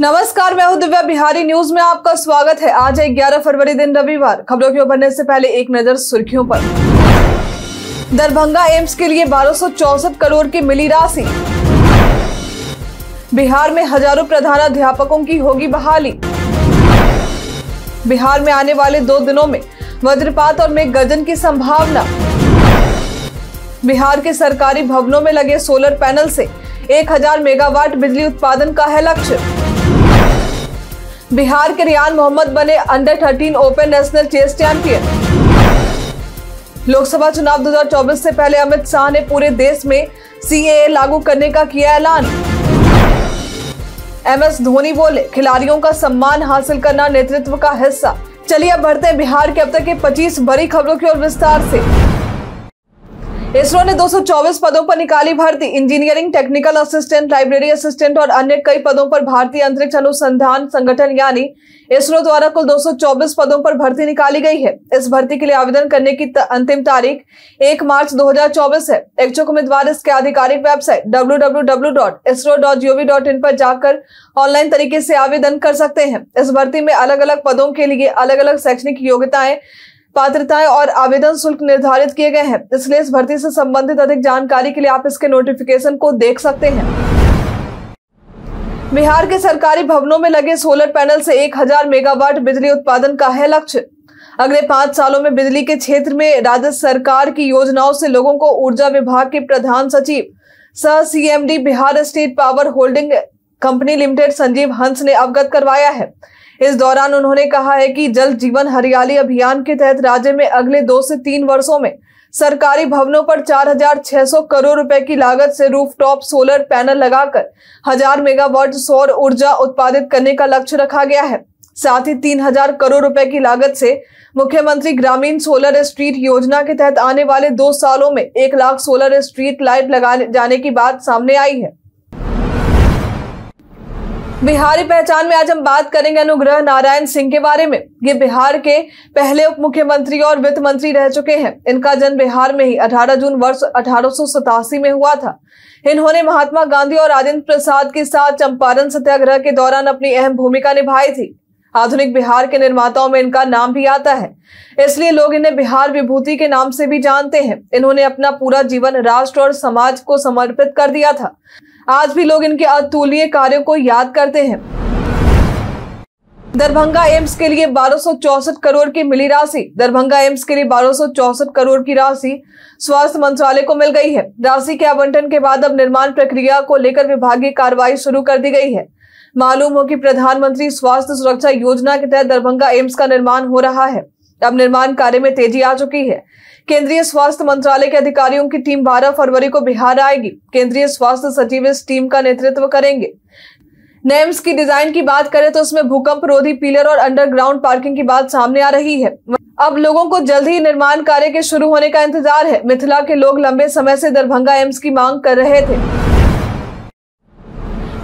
नमस्कार, मैं हूं दिव्या बिहारी। न्यूज में आपका स्वागत है। आज है 11 फरवरी, दिन रविवार। खबरों की ओर बढ़ने से पहले एक नजर सुर्खियों पर। दरभंगा एम्स के लिए 1264 करोड़ की मिली राशि। बिहार में हजारों प्रधानाध्यापकों की होगी बहाली। बिहार में आने वाले 2 दिनों में वज्रपात और मेघगर्जन की संभावना। बिहार के सरकारी भवनों में लगे सोलर पैनल से 1000 मेगावाट बिजली उत्पादन का है लक्ष्य। बिहार के रियान मोहम्मद बने under 13 open national chess champion. Lok Sabha चुनाव 2024 से पहले अमित शाह ने पूरे देश में CAA लागू करने का किया ऐलान। MS धोनी बोले, खिलाड़ियों का सम्मान हासिल करना नेतृत्व का हिस्सा। चलिए अब बढ़ते हैं बिहार के अब तक के 25 बड़ी खबरों की ओर विस्तार से। इसरो ने 224 पदों पर निकाली भर्ती। Engineering, technical assistant, library assistant और अन्य कई पदों पर भारतीय अंतरिक्ष अनुसंधान संगठन यानी इसरो द्वारा कुल 224 पदों पर भर्ती निकाली गई है। इस भर्ती के लिए आवेदन करने की अंतिम तारीख 1 मार्च 2024 है। इच्छुक उम्मीदवार इसके आधिकारिक वेबसाइट www.isro.gov.in पर जाकर ऑनलाइन तरीके से आवेदन कर सकते हैं। इस भर्ती में अलग अलग पदों के लिए अलग अलग शैक्षणिक योग्यताएं, पात्रताएं और आवेदन शुल्क निर्धारित किए गए हैं। इसलिए इस भर्ती से संबंधित अधिक जानकारी के लिए आप इसके नोटिफिकेशन को देख सकते हैं। बिहार के सरकारी भवनों में लगे सोलर पैनल से 1000 मेगावाट बिजली उत्पादन का है लक्ष्य। अगले 5 सालों में बिजली के क्षेत्र में राज्य सरकार की योजनाओं से लोगों को ऊर्जा विभाग के प्रधान सचिव सह CMD Bihar state power holding company limited Sanjeev Hans ने अवगत करवाया है। इस दौरान उन्होंने कहा है कि जल जीवन हरियाली अभियान के तहत राज्य में अगले 2 से 3 वर्षों में सरकारी भवनों पर 4600 करोड़ रुपए की लागत से रूफटॉप सोलर पैनल लगाकर 1000 मेगावाट सौर ऊर्जा उत्पादित करने का लक्ष्य रखा गया है। साथ ही 3000 करोड़ रुपए की लागत से मुख्यमंत्री ग्रामीण सोलर स्ट्रीट योजना के तहत आने वाले 2 सालों में 1 लाख सोलर स्ट्रीट लाइट लगाए जाने की बात सामने आई है। बिहारी पहचान में आज हम बात करेंगे अनुग्रह नारायण सिंह के बारे में। ये बिहार के पहले उप मुख्यमंत्री और वित्त मंत्री रह चुके हैं। इनका जन्म बिहार में ही 18 जून वर्ष 1887 में हुआ था। इन्होंने महात्मा गांधी और राजेंद्र प्रसाद के साथ चंपारण सत्याग्रह के दौरान अपनी अहम भूमिका निभाई थी। आधुनिक बिहार के निर्माताओं में इनका नाम भी आता है, इसलिए लोग इन्हें बिहार विभूति के नाम से भी जानते हैं। इन्होंने अपना पूरा जीवन राष्ट्र और समाज को समर्पित कर दिया था। आज भी लोग इनके अतुलनीय कार्यों को याद करते हैं। दरभंगा एम्स के लिए 1264 करोड़ की मिली राशि। दरभंगा एम्स के लिए 1264 करोड़ की राशि स्वास्थ्य मंत्रालय को मिल गई है। राशि के आवंटन के बाद अब निर्माण प्रक्रिया को लेकर विभागीय कार्रवाई शुरू कर दी गई है। मालूम हो कि प्रधानमंत्री स्वास्थ्य सुरक्षा योजना के तहत दरभंगा एम्स का निर्माण हो रहा है। अब निर्माण कार्य में तेजी आ चुकी है। केंद्रीय स्वास्थ्य मंत्रालय के अधिकारियों की टीम 12 फरवरी को बिहार आएगी। केंद्रीय स्वास्थ्य सचिव इस टीम का नेतृत्व करेंगे। एम्स की डिजाइन की बात करें तो उसमें भूकंप रोधी पिलर और अंडरग्राउंड पार्किंग की बात सामने आ रही है। अब लोगों को जल्द ही निर्माण कार्य के शुरू होने का इंतजार है। मिथिला के लोग लंबे समय से दरभंगा एम्स की मांग कर रहे थे।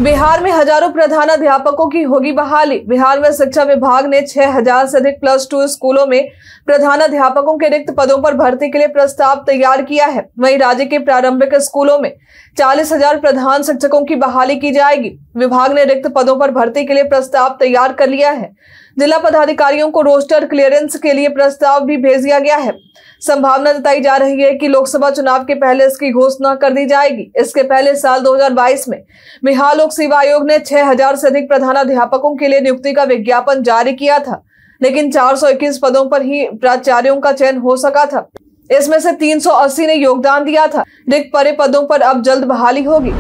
बिहार में हजारों प्रधानाध्यापकों की होगी बहाली। बिहार में शिक्षा विभाग ने 6000 से अधिक प्लस 2 स्कूलों में प्रधानाध्यापकों के रिक्त पदों पर भर्ती के लिए प्रस्ताव तैयार किया है। वहीं राज्य के प्रारंभिक स्कूलों में 40000 प्रधान शिक्षकों की बहाली की जाएगी। विभाग ने रिक्त पदों पर भर्ती के लिए प्रस्ताव तैयार कर लिया है। जिला पदाधिकारियों को रोस्टर क्लियरेंस के लिए प्रस्ताव भी भेज दिया गया है। संभावना जताई जा रही है कि लोकसभा चुनाव के पहले इसकी घोषणा कर दी जाएगी। इसके पहले साल 2022 में बिहार लोक सेवा आयोग ने 6000 से अधिक प्रधानाध्यापकों के लिए नियुक्ति का विज्ञापन जारी किया था, लेकिन 421 पदों पर ही प्राचार्यों का चयन हो सका था। इसमें से 380 ने योगदान दिया था। रिक्त पड़े पदों पर अब जल्द बहाली होगी।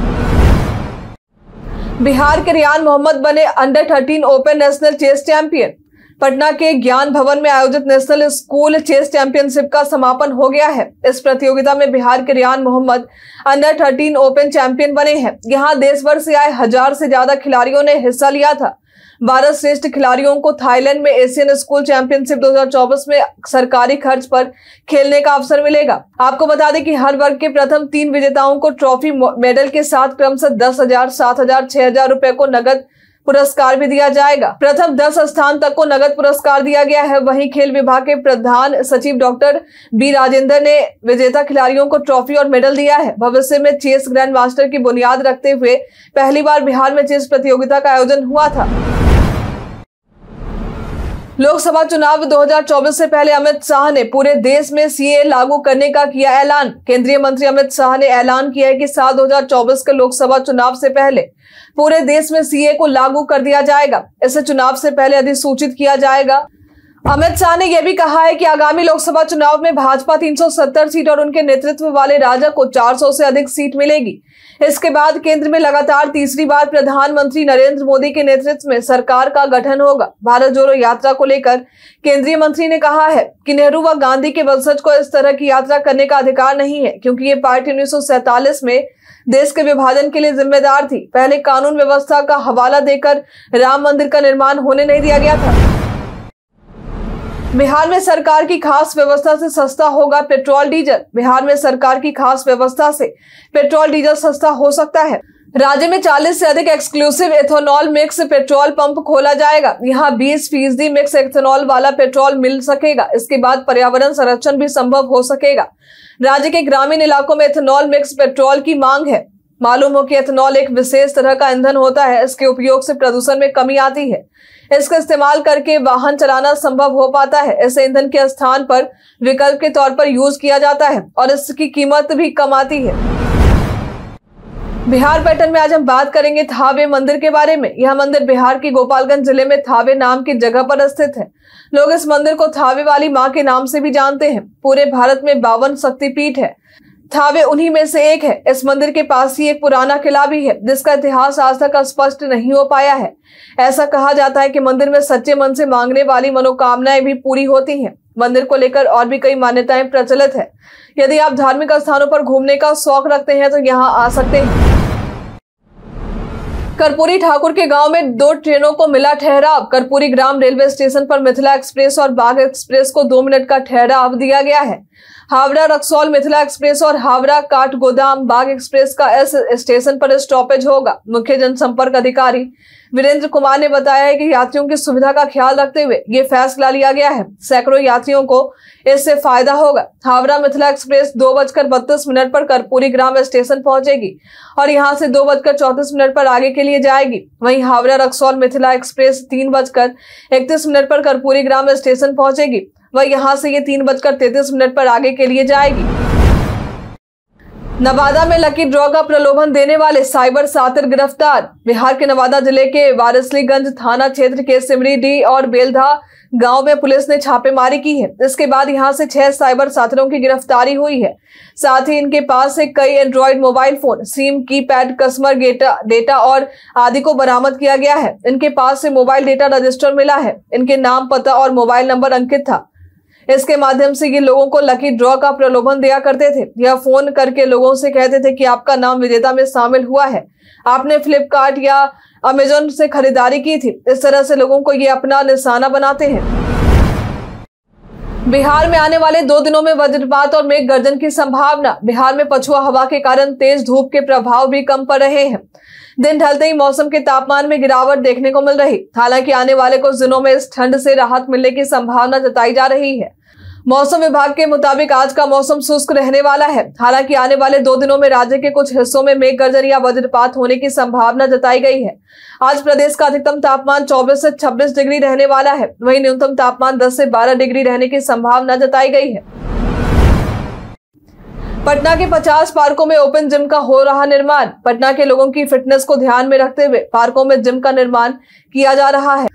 बिहार के रियान मोहम्मद बने under 13 open national chess champion. Patna के ज्ञान भवन में आयोजित नेशनल स्कूल चेस चैंपियनशिप का समापन हो गया है। इस प्रतियोगिता में बिहार के Riyan Mohammad under 13 open champion बने हैं। यहाँ देश भर से आए 1000 से ज्यादा खिलाड़ियों ने हिस्सा लिया था। 12 श्रेष्ठ खिलाड़ियों को थाईलैंड में एशियन स्कूल चैंपियनशिप 2024 में सरकारी खर्च पर खेलने का अवसर मिलेगा। आपको बता दें कि हर वर्ग के प्रथम 3 विजेताओं को ट्रॉफी मेडल के साथ क्रमशः 10000, 7000, 6000 रुपए को नगद पुरस्कार भी दिया जाएगा। प्रथम 10 स्थान तक को नगद पुरस्कार दिया गया है। वहीं खेल विभाग के प्रधान सचिव डॉक्टर बी राजेंद्र ने विजेता खिलाड़ियों को ट्रॉफी और मेडल दिया है। भविष्य में चेस ग्रैंड मास्टर की बुनियाद रखते हुए पहली बार बिहार में चेस प्रतियोगिता का आयोजन हुआ था। लोकसभा चुनाव 2024 से पहले अमित शाह ने पूरे देश में सीए लागू करने का किया ऐलान। केंद्रीय मंत्री अमित शाह ने ऐलान किया है कि साल 2024 के लोकसभा चुनाव से पहले पूरे देश में सीए को लागू कर दिया जाएगा। इसे चुनाव से पहले अधिसूचित किया जाएगा। अमित शाह ने यह भी कहा है कि आगामी लोकसभा चुनाव में भाजपा 370 सीट और उनके नेतृत्व वाले राजग को 400 से अधिक सीट मिलेगी। इसके बाद केंद्र में लगातार तीसरी बार प्रधानमंत्री नरेंद्र मोदी के नेतृत्व में सरकार का गठन होगा। भारत जोड़ो यात्रा को लेकर केंद्रीय मंत्री ने कहा है कि नेहरू व गांधी के वंशज को इस तरह की यात्रा करने का अधिकार नहीं है, क्योंकि ये पार्टी 1947 में देश के विभाजन के लिए जिम्मेदार थी। पहले कानून व्यवस्था का हवाला देकर राम मंदिर का निर्माण होने नहीं दिया गया था। बिहार में सरकार की खास व्यवस्था से सस्ता होगा पेट्रोल डीजल। बिहार में सरकार की खास व्यवस्था से पेट्रोल डीजल सस्ता हो सकता है। राज्य में 40 से अधिक exclusive ethanol mix petrol pump खोला जाएगा। यहाँ 20% मिक्स एथेनॉल वाला पेट्रोल मिल सकेगा। इसके बाद पर्यावरण संरक्षण भी संभव हो सकेगा। राज्य के ग्रामीण इलाकों में एथेनॉल मिक्स पेट्रोल की मांग है। मालूम हो कि एथेनॉल एक विशेष तरह का ईंधन होता है। इसके उपयोग से प्रदूषण में कमी आती है। इसका इस्तेमाल करके वाहन चलाना संभव हो पाता है। ऐसे ईंधन के स्थान पर विकल्प के तौर पर यूज किया जाता है और इसकी कीमत भी कम आती है। बिहार पैटर्न में आज हम बात करेंगे थावे मंदिर के बारे में। यह मंदिर बिहार के गोपालगंज जिले में थावे नाम की जगह पर स्थित है। लोग इस मंदिर को थावे वाली माँ के नाम से भी जानते हैं। पूरे भारत में 52 शक्तिपीठ है। थावे उन्हीं में से एक है। इस मंदिर के पास ही एक पुराना किला भी है, जिसका इतिहास आज तक स्पष्ट नहीं हो पाया है। ऐसा कहा जाता है कि मंदिर में सच्चे मन से मांगने वाली मनोकामनाएं भी पूरी होती हैं। मंदिर को लेकर और भी कई मान्यताएं प्रचलित है। यदि आप धार्मिक स्थानों पर घूमने का शौक रखते हैं तो यहाँ आ सकते हैं। कर्पूरी ठाकुर के गांव में 2 ट्रेनों को मिला ठहराव। कर्पूरी ग्राम रेलवे स्टेशन पर मिथिला एक्सप्रेस और बाघ एक्सप्रेस को 2 मिनट का ठहराव दिया गया है। हावड़ा रक्सौल मिथिला एक्सप्रेस और हावड़ा काठगोदाम बाघ एक्सप्रेस का इस स्टेशन पर स्टॉपेज होगा। मुख्य जनसंपर्क अधिकारी वीरेंद्र कुमार ने बताया है कि यात्रियों की सुविधा का ख्याल रखते हुए ये फैसला लिया गया है। सैकड़ों यात्रियों को इससे फायदा होगा। हावड़ा मिथिला एक्सप्रेस 2:32 पर कर्पूरी ग्राम स्टेशन पहुंचेगी और यहाँ से 2:34 पर आगे के लिए जाएगी। वहीं हावड़ा रक्सौल मिथिला एक्सप्रेस 3:31 पर कर्पूरी ग्राम स्टेशन पहुंचेगी। वह यहाँ से ये 3:33 पर आगे के लिए जाएगी। नवादा में लकी ड्रॉ का प्रलोभन देने वाले साइबर सातिर गिरफ्तार। बिहार के नवादा जिले के वारिसलीगंज थाना क्षेत्र के सिमरीडीह और बेलधा गांव में पुलिस ने छापेमारी की है। इसके बाद यहां से 6 साइबर सातिरों की गिरफ्तारी हुई है। साथ ही इनके पास से कई android mobile phone, SIM, keypad, customer data और आदि को बरामद किया गया है। इनके पास से मोबाइल डेटा रजिस्टर मिला है। इनके नाम, पता और मोबाइल नंबर अंकित था। इसके माध्यम से ये लोगों को लकी ड्रॉ का प्रलोभन दिया करते थे। यह फोन करके लोगों से कहते थे कि आपका नाम विजेता में शामिल हुआ है, आपने फ्लिपकार्ट या अमेजोन से खरीदारी की थी। इस तरह से लोगों को ये अपना निशाना बनाते हैं। बिहार में आने वाले 2 दिनों में वज्रपात और मेघ गर्जन की संभावना। बिहार में पछुआ हवा के कारण तेज धूप के प्रभाव भी कम पड़ रहे हैं। दिन ढलते ही मौसम के तापमान में गिरावट देखने को मिल रही। हालांकि आने वाले कुछ दिनों में इस ठंड से राहत मिलने की संभावना जताई जा रही है। मौसम विभाग के मुताबिक आज का मौसम शुष्क रहने वाला है। हालांकि आने वाले 2 दिनों में राज्य के कुछ हिस्सों में मेघ गर्जन या वज्रपात होने की संभावना जताई गई है। आज प्रदेश का अधिकतम तापमान 24 से 26 डिग्री रहने वाला है। वहीं न्यूनतम तापमान 10 से 12 डिग्री रहने की संभावना जताई गई है। पटना के 50 पार्कों में ओपन जिम का हो रहा निर्माण। पटना के लोगों की फिटनेस को ध्यान में रखते हुए पार्कों में जिम का निर्माण किया जा रहा है।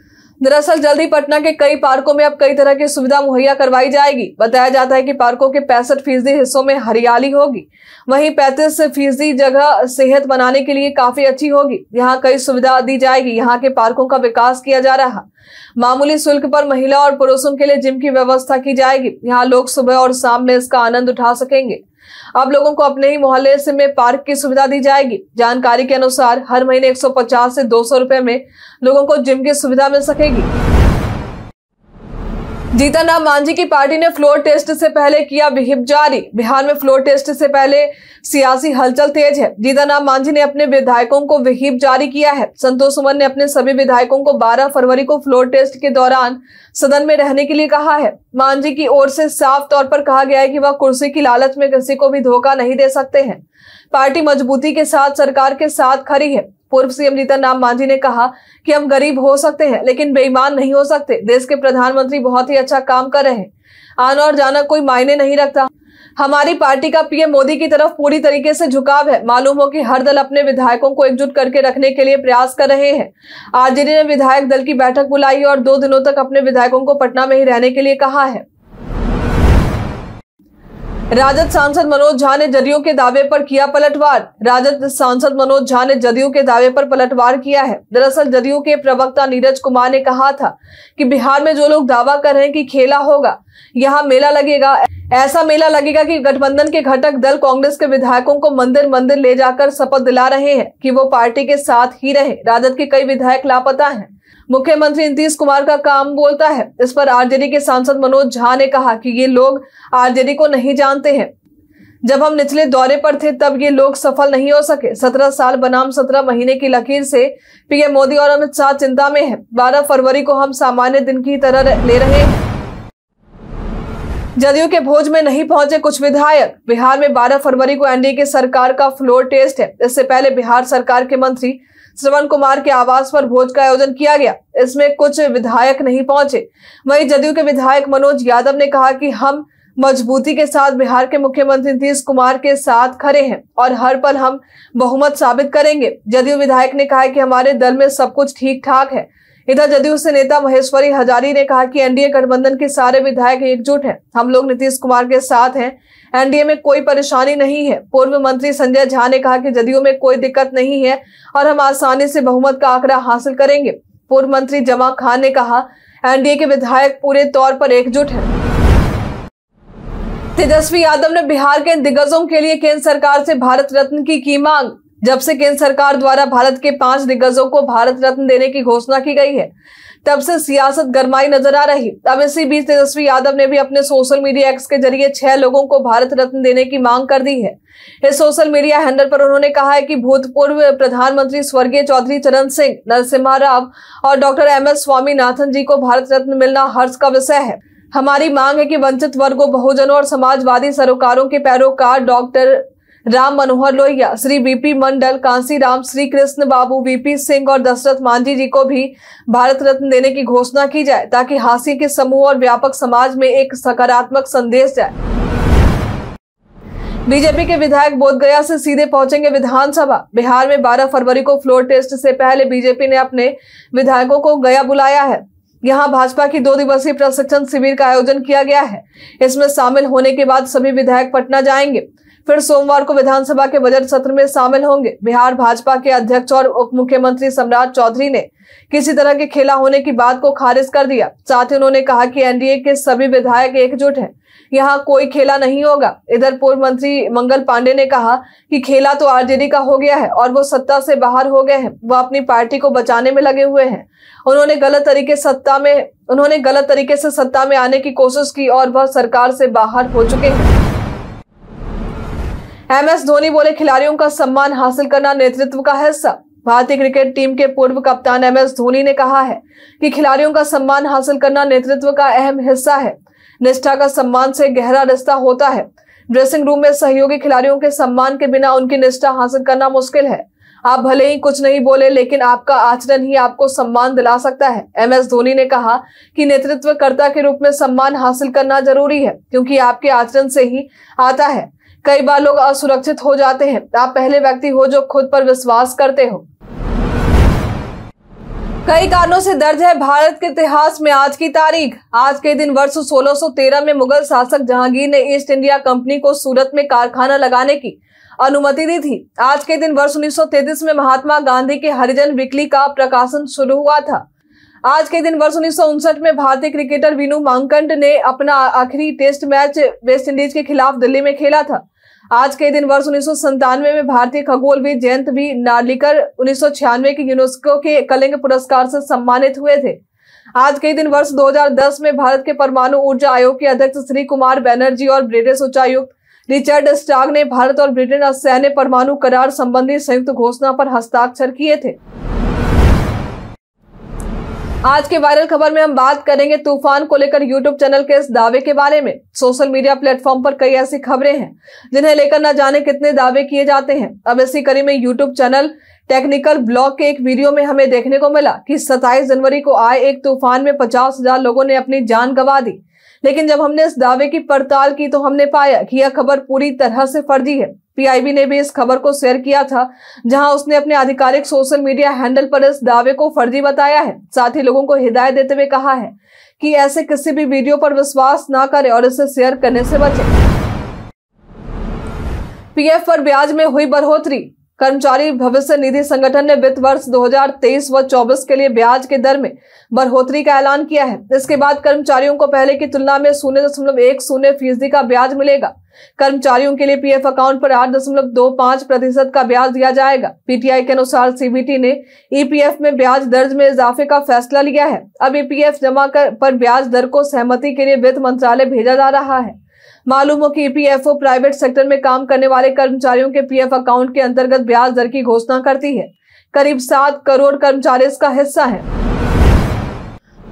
दरअसल जल्द ही पटना के कई पार्कों में अब कई तरह की सुविधा मुहैया करवाई जाएगी। बताया जाता है कि पार्कों के 65% हिस्सों में हरियाली होगी। वहीं 35% जगह सेहत बनाने के लिए काफी अच्छी होगी। यहाँ कई सुविधा दी जाएगी। यहाँ के पार्कों का विकास किया जा रहा। मामूली शुल्क पर महिला और पुरुषों के लिए जिम की व्यवस्था की जाएगी। यहाँ लोग सुबह और शाम में इसका आनंद उठा सकेंगे। अब लोगों को अपने ही मोहल्ले से में पार्क की सुविधा दी जाएगी। जानकारी के अनुसार हर महीने 150 से 200 रुपए में लोगों को जिम की सुविधा मिल सकेगी। जीतन राम मांझी की पार्टी ने फ्लोर टेस्ट से पहले किया व्हिप जारी। बिहार में फ्लोर टेस्ट से पहले सियासी हलचल तेज है। जीतन राम मांझी ने अपने विधायकों को व्हिप जारी किया है। संतोष सुमन ने अपने सभी विधायकों को 12 फरवरी को फ्लोर टेस्ट के दौरान सदन में रहने के लिए कहा है। मांझी की ओर से साफ तौर पर कहा गया है कि वह कुर्सी की लालच में किसी को भी धोखा नहीं दे सकते हैं। पार्टी मजबूती के साथ सरकार के साथ खड़ी है। पूर्व सीएम जीतन राम मांझी ने कहा कि हम गरीब हो सकते हैं लेकिन बेईमान नहीं हो सकते। देश के प्रधानमंत्री बहुत ही अच्छा काम कर रहे हैं। आना और जाना कोई मायने नहीं रखता। हमारी पार्टी का पीएम मोदी की तरफ पूरी तरीके से झुकाव है। मालूम हो कि हर दल अपने विधायकों को एकजुट करके रखने के लिए प्रयास कर रहे हैं। आरजेडी ने विधायक दल की बैठक बुलाई और 2 दिनों तक अपने विधायकों को पटना में ही रहने के लिए कहा है। राजद सांसद मनोज झा ने जदयू के दावे पर किया पलटवार। राजद सांसद मनोज झा ने जदयू के दावे पर पलटवार किया है। दरअसल जदयू के प्रवक्ता नीरज कुमार ने कहा था कि बिहार में जो लोग दावा कर रहे हैं कि खेला होगा, यहाँ मेला लगेगा, ऐसा मेला लगेगा कि गठबंधन के घटक दल कांग्रेस के विधायकों को मंदिर मंदिर ले जाकर शपथ दिला रहे हैं कि वो पार्टी के साथ ही रहे। राजद के कई विधायक लापता हैं। मुख्यमंत्री नीतीश कुमार का काम बोलता है। इस पर आरजेडी के सांसद मनोज झा ने कहा कि ये लोग आरजेडी को नहीं जानते हैं। जब हम निचले दौरे पर थे तब ये लोग सफल नहीं हो सके। 17 साल बनाम 17 महीने की लकीर से पीएम मोदी और अमित शाह चिंता में हैं। 12 फरवरी को हम सामान्य दिन की तरह ले रहे हैं। जदयू के भोज में नहीं पहुंचे कुछ विधायक। बिहार में 12 फरवरी को एनडीए की सरकार का फ्लोर टेस्ट है। इससे पहले बिहार सरकार के मंत्री श्रवण कुमार के आवास पर भोज का आयोजन किया गया। इसमें कुछ विधायक नहीं पहुंचे। वहीं जदयू के विधायक मनोज यादव ने कहा कि हम मजबूती के साथ बिहार के मुख्यमंत्री नीतीश कुमार के साथ खड़े हैं और हर पल हम बहुमत साबित करेंगे। जदयू विधायक ने कहा कि हमारे दल में सब कुछ ठीक ठाक है। इधर जदयू से नेता महेश्वरी हजारी ने कहा कि एनडीए गठबंधन के सारे विधायक एकजुट हैं। हम लोग नीतीश कुमार के साथ हैं। एनडीए में कोई परेशानी नहीं है। पूर्व मंत्री संजय झा ने कहा कि जदयू में कोई दिक्कत नहीं है और हम आसानी से बहुमत का आंकड़ा हासिल करेंगे। पूर्व मंत्री जमा खान ने कहा एनडीए के विधायक पूरे तौर पर एकजुट हैं। तेजस्वी यादव ने बिहार के दिग्गजों के लिए केंद्र सरकार से भारत रत्न की मांग। जब से केंद्र सरकार द्वारा भारत के 5 दिग्गजों को भारत रत्न देने की घोषणा की गई है तब से सियासत गरमाई नजर आ रही। अब इसी बीच तेजस्वी यादव ने भी अपने सोशल मीडिया एक्स के जरिए 6 लोगों को भारत रत्न देने की मांग कर दी है। इस सोशल मीडिया हैंडल पर उन्होंने कहा है कि भूतपूर्व प्रधानमंत्री स्वर्गीय चौधरी चरण सिंह, नरसिम्हा राव और doctor MS. Swami Nathan ji को भारत रत्न मिलना हर्ष का विषय है। हमारी मांग है कि वंचित वर्गों, बहुजनों और समाजवादी सरोकारों के पैरोकार doctor Ram Manohar Lohia, Shri BP Mandal, Kanshi Ram, Shri Krishna Babu, VP Singh और दशरथ मांझी जी को भी भारत रत्न देने की घोषणा की जाए ताकि हाशिए के समूह और व्यापक समाज में एक सकारात्मक संदेश जाए। बीजेपी के विधायक बोधगया से सीधे पहुंचेंगे विधानसभा। बिहार में 12 फरवरी को फ्लोर टेस्ट से पहले बीजेपी ने अपने विधायकों को गया बुलाया है। यहाँ भाजपा की 2 दिवसीय प्रशिक्षण शिविर का आयोजन किया गया है। इसमें शामिल होने के बाद सभी विधायक पटना जाएंगे, फिर सोमवार को विधानसभा के बजट सत्र में शामिल होंगे। बिहार भाजपा के अध्यक्ष और उप मुख्यमंत्री सम्राट चौधरी ने किसी तरह के खेला होने की बात को खारिज कर दिया। साथ ही उन्होंने कहा कि एनडीए के सभी विधायक एकजुट हैं, यहाँ कोई खेला नहीं होगा। इधर पूर्व मंत्री मंगल पांडे ने कहा कि खेला तो आरजेडी का हो गया है और वो सत्ता से बाहर हो गए हैं। वो अपनी पार्टी को बचाने में लगे हुए हैं। उन्होंने गलत तरीके से सत्ता में आने की कोशिश की और वह सरकार से बाहर हो चुके हैं। MS धोनी बोले खिलाड़ियों का सम्मान हासिल करना नेतृत्व का हिस्सा। भारतीय क्रिकेट टीम के पूर्व कप्तान MS धोनी ने कहा है कि खिलाड़ियों का सम्मान हासिल करना नेतृत्व का अहम हिस्सा है। निष्ठा का सम्मान से गहरा रिश्ता होता है। ड्रेसिंग रूम में सहयोगी खिलाड़ियों के सम्मान के बिना उनकी निष्ठा हासिल करना मुश्किल है। आप भले ही कुछ नहीं बोले लेकिन आपका आचरण ही आपको सम्मान दिला सकता है। MS धोनी ने कहा कि नेतृत्वकर्ता के रूप में सम्मान हासिल करना जरूरी है क्योंकि आपके आचरण से ही आता है। कई बार लोग असुरक्षित हो जाते हैं। आप पहले व्यक्ति हो जो खुद पर विश्वास करते हो। कई कारणों से दर्ज है भारत के इतिहास में आज की तारीख। आज के दिन वर्ष 1613 में मुगल शासक जहांगीर ने ईस्ट इंडिया कंपनी को सूरत में कारखाना लगाने की अनुमति दी थी। आज के दिन वर्ष 1933 में महात्मा गांधी के हरिजन वीकली का प्रकाशन शुरू हुआ था। आज के दिन वर्ष 1959 में भारतीय क्रिकेटर वीनू मांकड ने अपना आखिरी टेस्ट मैच वेस्टइंडीज के खिलाफ दिल्ली में खेला था। आज के दिन वर्ष 1997 में भारतीय खगोलविद जयंत वी नार्लिकर 1996 के यूनेस्को के कलिंग पुरस्कार से सम्मानित हुए थे। आज के दिन वर्ष 2010 में भारत के परमाणु ऊर्जा आयोग के अध्यक्ष श्री कुमार बैनर्जी और ब्रिटिश उच्चायुक्त रिचर्ड स्टाग ने भारत और ब्रिटेन असैन्य परमाणु करार संबंधी संयुक्त घोषणा पर हस्ताक्षर किए थे। आज के वायरल खबर में हम बात करेंगे तूफान को लेकर यूट्यूब चैनल के इस दावे के बारे में। सोशल मीडिया प्लेटफॉर्म पर कई ऐसी खबरें हैं जिन्हें लेकर न जाने कितने दावे किए जाते हैं। अब इसी कड़ी में यूट्यूब चैनल टेक्निकल ब्लॉग के एक वीडियो में हमें देखने को मिला कि 27 जनवरी को आए एक तूफान में 50,000 लोगों ने अपनी जान गंवा दी। लेकिन जब हमने इस दावे की पड़ताल की तो हमने पाया कि यह खबर पूरी तरह से फर्जी है। पीआईबी ने भी इस खबर को शेयर किया था, जहां उसने अपने आधिकारिक सोशल मीडिया हैंडल पर इस दावे को फर्जी बताया है। साथ ही लोगों को हिदायत देते हुए कहा है कि ऐसे किसी भी वीडियो पर विश्वास ना करें और इसे शेयर करने से बचें। पीएफ पर ब्याज में हुई बढ़ोतरी। कर्मचारी भविष्य निधि संगठन ने वित्त वर्ष 2023 व 24 के लिए ब्याज के दर में बढ़ोतरी का ऐलान किया है। इसके बाद कर्मचारियों को पहले की तुलना में 0.10% का ब्याज मिलेगा। कर्मचारियों के लिए पीएफ अकाउंट पर 8.25% का ब्याज दिया जाएगा। पीटीआई के अनुसार सीबीटी ने ईपीएफ में ब्याज दर्ज में इजाफे का फैसला लिया है। अब ईपीएफ जमा पर ब्याज दर को सहमति के लिए वित्त मंत्रालय भेजा जा रहा है। मालूम हो कि ईपीएफओ प्राइवेट सेक्टर में काम करने वाले कर्मचारियों के पीएफ अकाउंट के अंतर्गत ब्याज दर की घोषणा करती है। करीब 7 करोड़ कर्मचारी इसका हिस्सा हैं।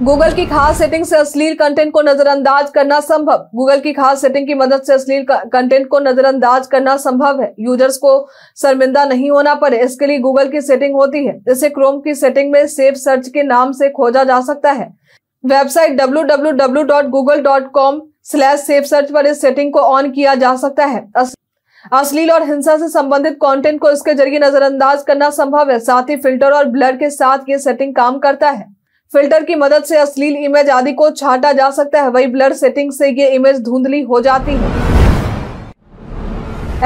गूगल की खास सेटिंग से अश्लील कंटेंट को नजरअंदाज करना संभव। गूगल की खास सेटिंग की मदद से अश्लील कंटेंट को नजरअंदाज करना संभव है। यूजर्स को शर्मिंदा नहीं होना पड़े, इसके लिए गूगल की सेटिंग होती है। इसे क्रोम की सेटिंग में सेफ सर्च के नाम से खोजा जा सकता है। वेबसाइट www.google.com/सेफ सर्च पर इस सेटिंग को ऑन किया जा सकता है। अश्लील और हिंसा से संबंधित कंटेंट को इसके जरिए नजरअंदाज करना संभव है। साथ ही फिल्टर और ब्लर के साथ ये सेटिंग काम करता है। फिल्टर की मदद से अश्लील इमेज आदि को छांटा जा सकता है, वही ब्लर सेटिंग से ये इमेज धुंधली हो जाती है।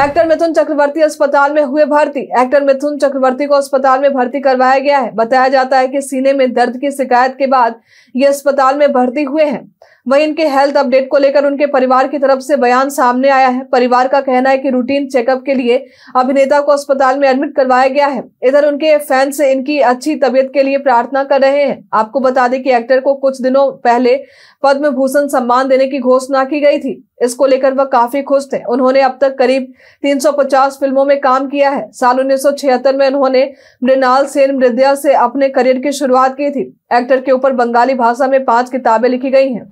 एक्टर मिथुन चक्रवर्ती अस्पताल में हुए भर्ती। एक्टर मिथुन चक्रवर्ती को अस्पताल में भर्ती करवाया गया है। बताया जाता है कि सीने में दर्द की शिकायत के बाद ये अस्पताल में भर्ती हुए हैं। वहीं इनके हेल्थ अपडेट को लेकर उनके परिवार की तरफ से बयान सामने आया है। परिवार का कहना है कि रूटीन चेकअप के लिए अभिनेता को अस्पताल में एडमिट करवाया गया है। इधर उनके फैंस इनकी अच्छी तबीयत के लिए प्रार्थना कर रहे हैं। आपको बता दें कि एक्टर को कुछ दिनों पहले पद्म भूषण सम्मान देने की घोषणा की गई थी। इसको लेकर वह काफी खुश थे। उन्होंने अब तक करीब 350 फिल्मों में काम किया है। साल 1976 में उन्होंने मृणाल सेन मृदया से अपने करियर की शुरुआत की थी। एक्टर के ऊपर बंगाली भाषा में 5 किताबें लिखी गई हैं।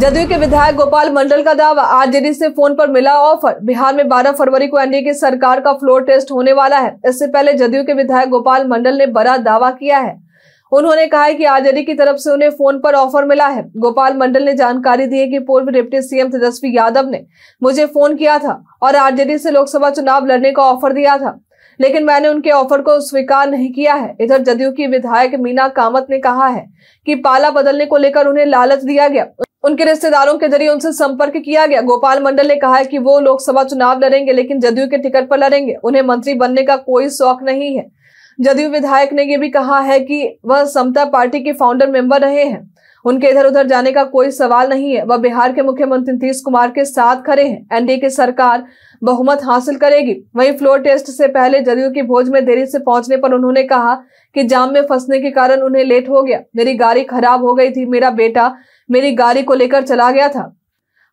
जदयू के विधायक गोपाल मंडल का दावा, आरजेडी से फोन पर मिला ऑफर। बिहार में 12 फरवरी को एनडीए की सरकार का फ्लोर टेस्ट होने वाला है। इससे पहले जदयू के विधायक गोपाल मंडल ने बड़ा दावा किया है। उन्होंने कहा है कि आरजेडी की तरफ से उन्हें फोन पर ऑफर मिला है। गोपाल मंडल ने जानकारी दी है कि पूर्व डिप्टी सीएम तेजस्वी यादव ने मुझे फोन किया था और आरजेडी से लोकसभा चुनाव लड़ने का ऑफर दिया था, लेकिन मैंने उनके ऑफर को स्वीकार नहीं किया है। इधर जदयू की विधायक मीना कामत ने कहा है कि पाला बदलने को लेकर उन्हें लालच दिया गया, उनके रिश्तेदारों के जरिए उनसे संपर्क किया गया। गोपाल मंडल ने कहा है कि वो लोकसभा चुनाव लड़ेंगे, लेकिन जदयू के टिकट पर लड़ेंगे। उन्हें मंत्री बनने का कोई शौक नहीं है। जदयू विधायक ने यह भी कहा है कि वह समता पार्टी के फाउंडर मेंबर रहे हैं। उनके इधर उधर जाने का कोई सवाल नहीं है। वह बिहार के मुख्यमंत्री नीतीश कुमार के साथ खड़े हैं। एनडीए की सरकार बहुमत हासिल करेगी। वहीं फ्लोर टेस्ट से पहले जदयू की भोज में देरी से पहुंचने पर उन्होंने कहा कि जाम में फंसने के कारण उन्हें लेट हो गया। मेरी गाड़ी खराब हो गई थी। मेरा बेटा मेरी गाड़ी को लेकर चला गया था।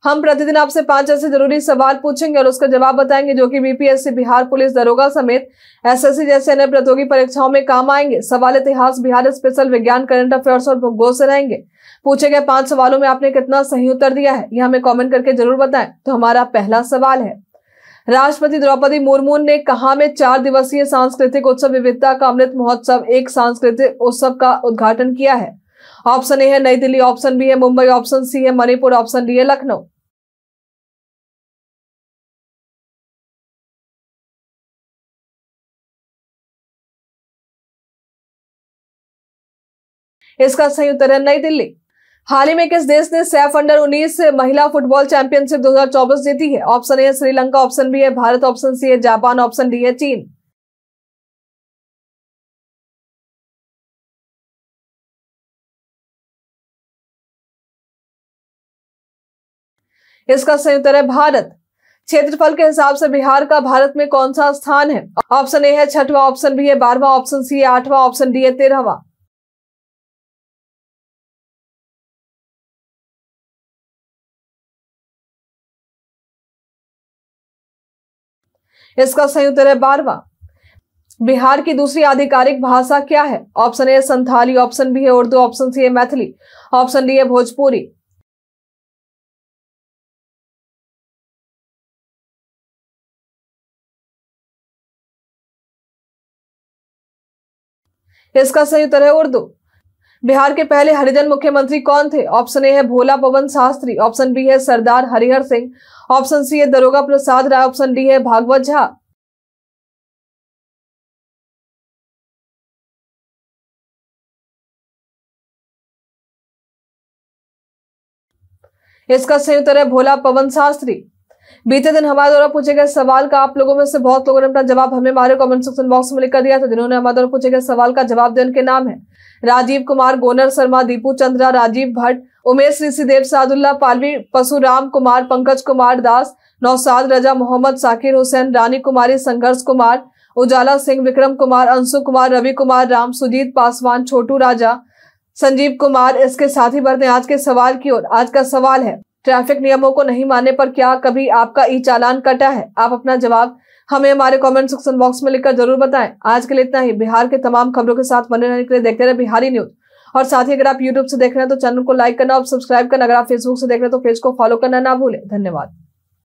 हम प्रतिदिन आपसे 5 ऐसे जरूरी सवाल पूछेंगे और उसका जवाब बताएंगे, जो कि बीपीएससी, बिहार पुलिस दरोगा समेत एसएससी जैसे अन्य प्रतियोगी परीक्षाओं में काम आएंगे। सवाल इतिहास, बिहार स्पेशल, विज्ञान, करंट अफेयर्स और भूगोल से रहेंगे। पूछे गए 5 सवालों में आपने कितना सही उत्तर दिया है, यह हमें कमेंट करके जरूर बताएं। तो हमारा पहला सवाल है, राष्ट्रपति द्रौपदी मुर्मू ने कहा में 4 दिवसीय सांस्कृतिक उत्सव विविधता का अमृत महोत्सव एक सांस्कृतिक उत्सव का उद्घाटन किया है। ऑप्शन ए है नई दिल्ली, ऑप्शन बी है मुंबई, ऑप्शन सी है मणिपुर, ऑप्शन डी है लखनऊ। इसका सही उत्तर है नई दिल्ली। हाल ही में किस देश ने सैफ अंडर-19 महिला फुटबॉल चैंपियनशिप 2024 जीती है? ऑप्शन ए है श्रीलंका, ऑप्शन बी है भारत, ऑप्शन सी है जापान, ऑप्शन डी है चीन। इसका सही उत्तर है भारत। क्षेत्रफल के हिसाब से बिहार का भारत में कौन सा स्थान है? ऑप्शन ए है 6वां, ऑप्शन बी है 12वां, ऑप्शन सी है 8वां, ऑप्शन डी है 13वां। इसका सही उत्तर है 12वां। बिहार की दूसरी आधिकारिक भाषा क्या है? Option A Santhali, option B है उर्दू, ऑप्शन सी है मैथिली, ऑप्शन डी है भोजपुरी। इसका सही उत्तर है उर्दू। बिहार के पहले हरिजन मुख्यमंत्री कौन थे? ऑप्शन ए है भोला पवन शास्त्री, ऑप्शन बी है सरदार हरिहर सिंह, ऑप्शन सी है दरोगा प्रसाद राय, ऑप्शन डी है भागवत झा। इसका सही उत्तर है भोला पवन शास्त्री। बीते दिन हमारे द्वारा पूछे गए सवाल का आप लोगों में से बहुत लोगों ने अपना जवाब हमें हमारे कमेंट सेक्शन बॉक्स में लिखकर दिया था। जिन्होंने हमारे द्वारा पूछे गए सवाल का जवाब दिया उनके नाम है राजीव कुमार, गोनर शर्मा, दीपू चंद्रा, राजीव भट्ट, उमेश ऋषिदेव, सादुल्ला पालवी, पशुराम कुमार, पंकज कुमार दास, नौसाद रजा, मोहम्मद साकिर हुसैन, रानी कुमारी, संघर्ष कुमार, उजाला सिंह, विक्रम कुमार, अंशु कुमार, रवि कुमार राम, सुजीत पासवान, छोटू राजा, संजीव कुमार। इसके साथ ही बढ़ते आज के सवाल की ओर। आज का सवाल है ट्रैफिक नियमों को नहीं मानने पर क्या कभी आपका ई चालान कटा है? आप अपना जवाब हमें हमारे कमेंट सेक्शन बॉक्स में लिखकर जरूर बताएं। आज के लिए इतना ही। बिहार के तमाम खबरों के साथ बने रहने के लिए देखते रहे बिहारी न्यूज। और साथ ही अगर आप यूट्यूब से देख रहे हैं तो चैनल को लाइक करना और सब्सक्राइब करना। अगर आप फेसबुक से देख रहे हैं तो पेज को फॉलो करना ना भूलें। धन्यवाद।